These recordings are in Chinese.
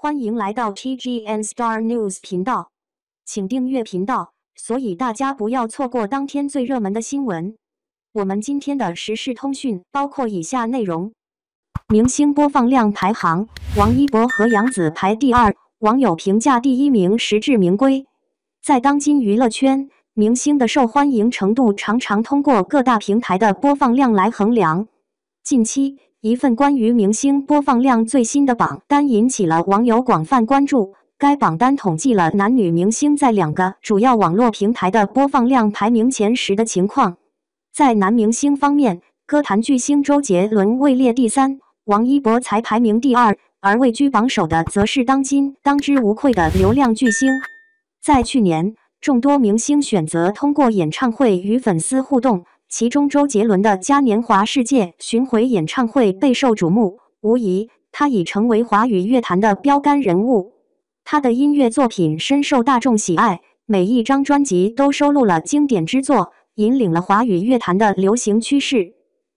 欢迎来到 TGN Star News 频道，请订阅频道，所以大家不要错过当天最热门的新闻。我们今天的时事通讯包括以下内容：明星播放量排行，王一博和杨紫排第二，网友评价第一名实至名归。在当今娱乐圈，明星的受欢迎程度常常通过各大平台的播放量来衡量。近期， 一份关于明星播放量最新的榜单引起了网友广泛关注。该榜单统计了男女明星在两个主要网络平台的播放量排名前10的情况。在男明星方面，歌坛巨星周杰伦位列第三，王一博才排名第二，而位居榜首的则是当今当之无愧的流量巨星。在去年，众多明星选择通过演唱会与粉丝互动。 其中，周杰伦的嘉年华世界巡回演唱会备受瞩目。无疑，他已成为华语乐坛的标杆人物。他的音乐作品深受大众喜爱，每一张专辑都收录了经典之作，引领了华语乐坛的流行趋势。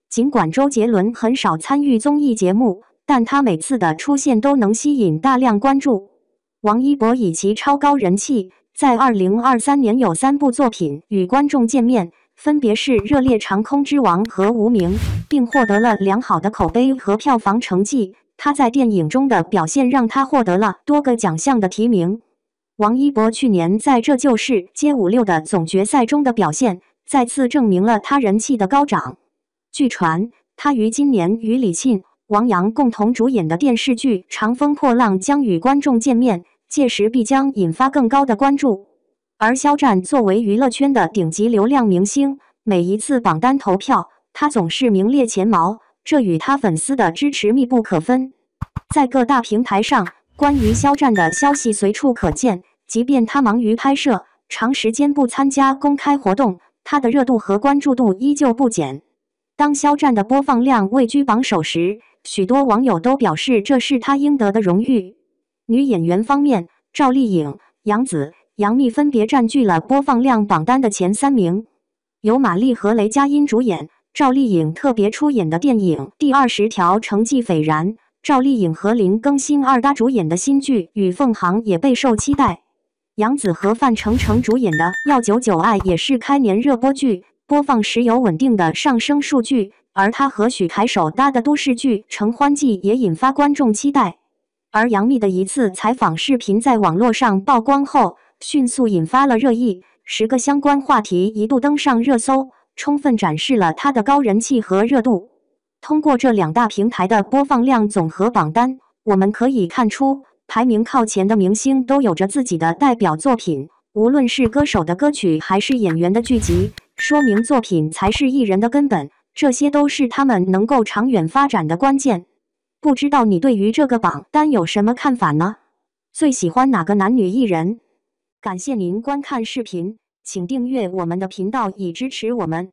尽管周杰伦很少参与综艺节目，但他每次的出现都能吸引大量关注。王一博以其超高人气，在2023年有3部作品与观众见面， 分别是《热烈长空之王》和《无名》，并获得了良好的口碑和票房成绩。他在电影中的表现让他获得了多个奖项的提名。王一博去年在《这就是街舞6》的总决赛中的表现，再次证明了他人气的高涨。据传，他于今年与李沁、王阳共同主演的电视剧《长风破浪》将与观众见面，届时必将引发更高的关注。 而肖战作为娱乐圈的顶级流量明星，每一次榜单投票，他总是名列前茅，这与他粉丝的支持密不可分。在各大平台上，关于肖战的消息随处可见，即便他忙于拍摄，长时间不参加公开活动，他的热度和关注度依旧不减。当肖战的播放量位居榜首时，许多网友都表示这是他应得的荣誉。女演员方面，赵丽颖、杨紫、 杨幂分别占据了播放量榜单的前3名。由马丽和雷佳音主演，赵丽颖特别出演的电影《第20条》成绩斐然。赵丽颖和林更新二搭主演的新剧《与凤航》也备受期待。杨紫和范丞丞主演的《要久久爱》也是开年热播剧，播放时有稳定的上升数据。而她和许凯首搭的都市剧《承欢记》也引发观众期待。而杨幂的一次采访视频在网络上曝光后， 迅速引发了热议，10个相关话题一度登上热搜，充分展示了他的高人气和热度。通过这2大平台的播放量总和榜单，我们可以看出，排名靠前的明星都有着自己的代表作品，无论是歌手的歌曲还是演员的剧集，说明作品才是艺人的根本，这些都是他们能够长远发展的关键。不知道你对于这个榜单有什么看法呢？最喜欢哪个男女艺人？ 感谢您观看视频，请订阅我们的频道以支持我们。